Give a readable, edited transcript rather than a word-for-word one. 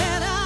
when I